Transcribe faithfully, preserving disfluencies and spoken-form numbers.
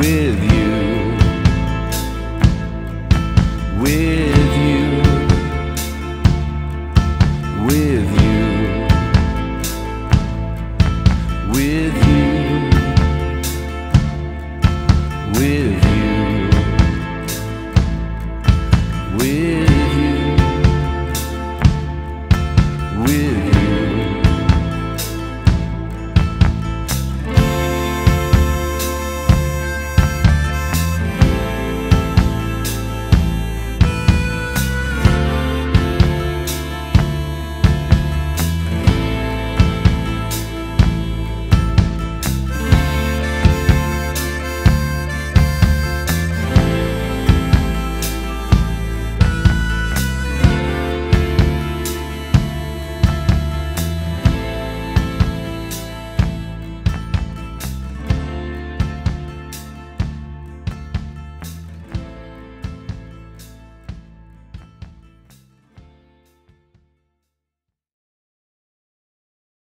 with you.